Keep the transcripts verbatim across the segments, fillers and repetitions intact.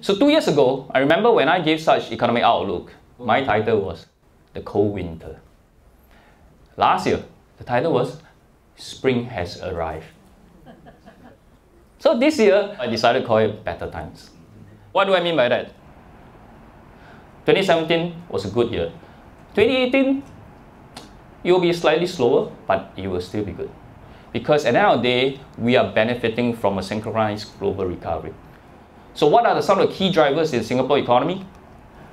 So two years ago, I remember when I gave such economic outlook, my title was The Cold Winter. Last year, the title was Spring Has Arrived. So this year, I decided to call it Better Times. What do I mean by that? twenty seventeen was a good year. twenty eighteen, it will be slightly slower, but it will still be good. Because at the end of the day, we are benefiting from a synchronized global recovery. So what are the, some of the key drivers in Singapore economy?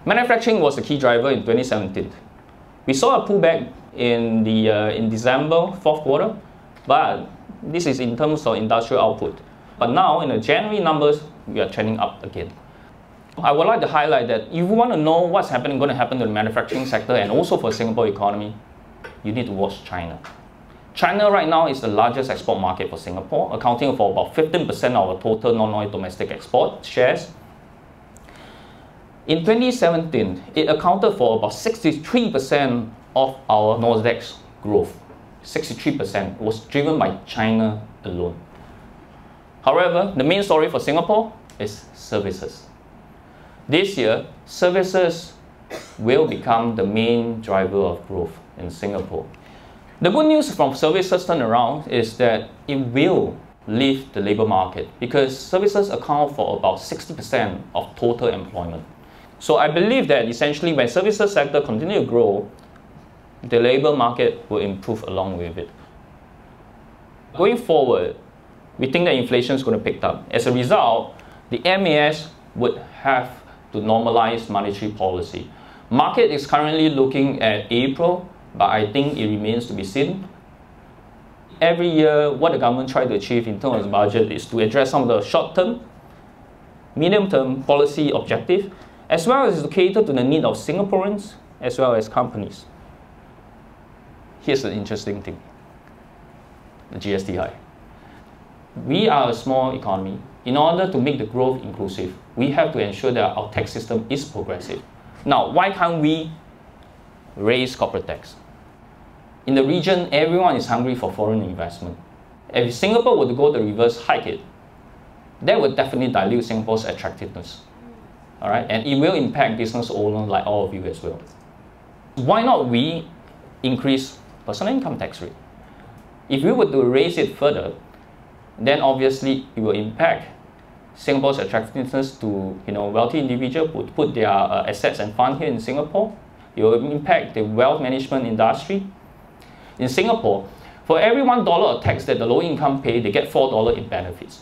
Manufacturing was the key driver in twenty seventeen. We saw a pullback in, the, uh, in December, fourth quarter, but this is in terms of industrial output. But now in the January numbers, we are trending up again. I would like to highlight that if you want to know what's happening, going to happen to the manufacturing sector and also for Singapore economy, you need to watch China. China right now is the largest export market for Singapore, accounting for about fifteen percent of our total non-oil domestic export shares. In twenty seventeen, it accounted for about sixty-three percent of our Nordex growth. sixty-three percent was driven by China alone. However, the main story for Singapore is services. This year, services will become the main driver of growth in Singapore. The good news from services turnaround is that it will leave the labour market because services account for about sixty percent of total employment. So I believe that essentially when services sector continue to grow, the labour market will improve along with it. Going forward, we think that inflation is going to pick up. As a result, the M A S would have to normalise monetary policy. Market is currently looking at April, but I think it remains to be seen. Every year, what the government tried to achieve in terms of budget is to address some of the short-term, medium-term policy objective, as well as to cater to the need of Singaporeans as well as companies. Here's the interesting thing, the G S T I. We are a small economy. In order to make the growth inclusive, we have to ensure that our tax system is progressive. Now, why can't we raise corporate tax? In the region, everyone is hungry for foreign investment. If Singapore were to go the reverse hike it, that would definitely dilute Singapore's attractiveness. All right? And it will impact business owners like all of you as well. Why not we increase personal income tax rate? If we were to raise it further, then obviously it will impact Singapore's attractiveness to you know, wealthy individuals who put their uh, assets and funds here in Singapore. It will impact the wealth management industry. In Singapore, for every one dollar of tax that the low income pay, they get four dollars in benefits.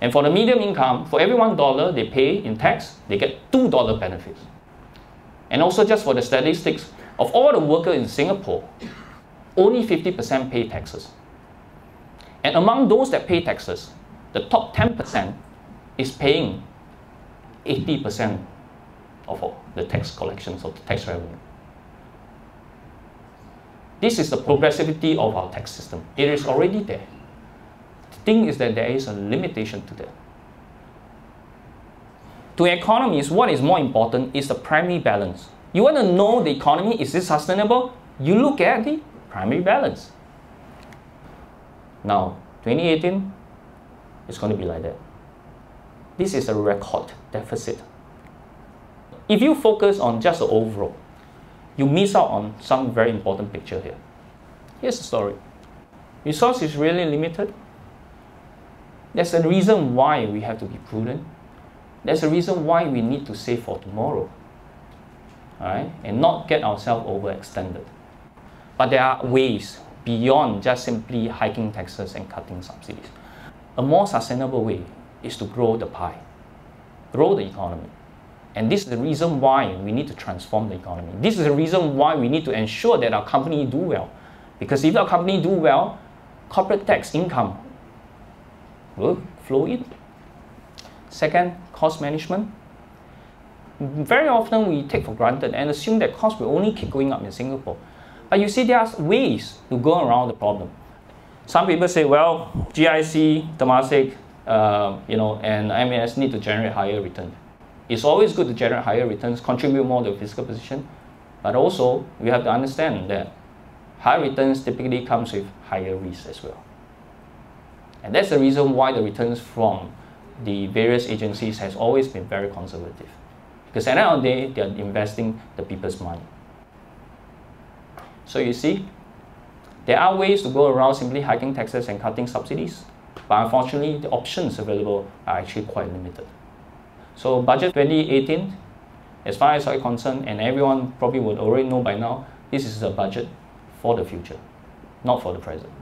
And for the medium income, for every one dollar they pay in tax, they get two dollars benefits. And also just for the statistics, of all the workers in Singapore, only fifty percent pay taxes. And among those that pay taxes, the top ten percent is paying eighty percent of all the tax collections of the tax revenue. This is the progressivity of our tax system. It is already there. The thing is that there is a limitation to that. To economies, what is more important is the primary balance. You want to know the economy, is it sustainable? You look at the primary balance. Now, twenty eighteen, it's going to be like that. This is a record deficit. If you focus on just the overall, you miss out on some very important picture here. Here's the story. Resource is really limited. There's a reason why we have to be prudent. There's a reason why we need to save for tomorrow. All right? And not get ourselves overextended. But there are ways beyond just simply hiking taxes and cutting subsidies. A more sustainable way is to grow the pie, grow the economy. And this is the reason why we need to transform the economy. This is the reason why we need to ensure that our company do well. Because if our company do well, corporate tax income will flow in. Second, cost management. Very often we take for granted and assume that costs will only keep going up in Singapore. But you see, there are ways to go around the problem. Some people say, well, G I C, Temasek, uh, you know, and M A S need to generate higher returns. It's always good to generate higher returns, contribute more to the fiscal position, but also we have to understand that higher returns typically comes with higher risk as well. And that's the reason why the returns from the various agencies has always been very conservative. Because at the end of the day, they are investing the people's money. So you see, there are ways to go around simply hiking taxes and cutting subsidies. But unfortunately, the options available are actually quite limited. So budget twenty eighteen, as far as I'm concerned, and everyone probably would already know by now, this is a budget for the future, not for the present.